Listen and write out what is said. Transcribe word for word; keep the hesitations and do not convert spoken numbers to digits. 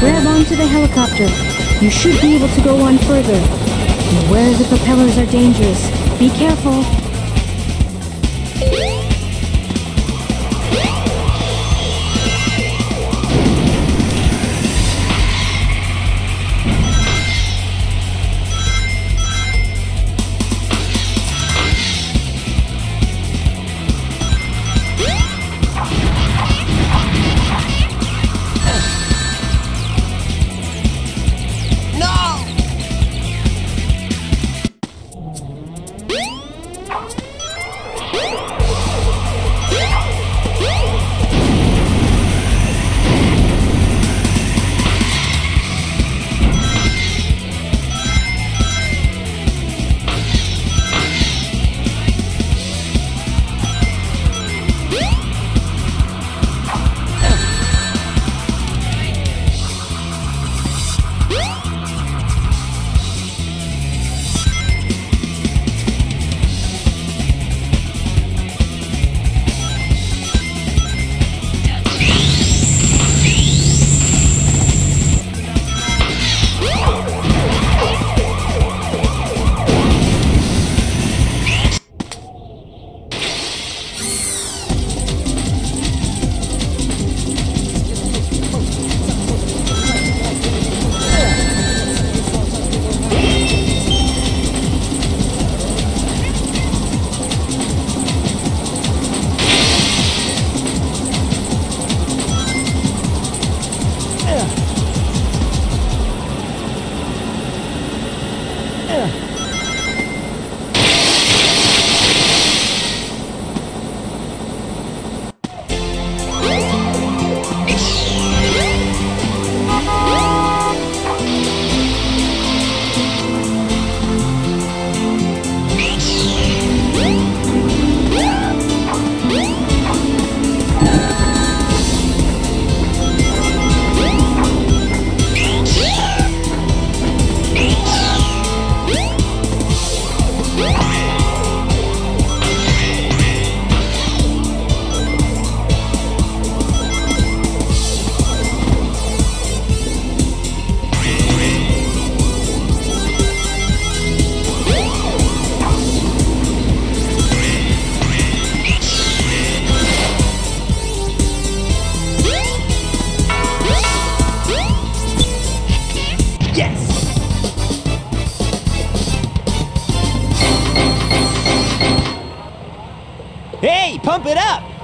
Grab onto the helicopter. You should be able to go on further. Beware, the propellers are dangerous. Be careful. Pump it up!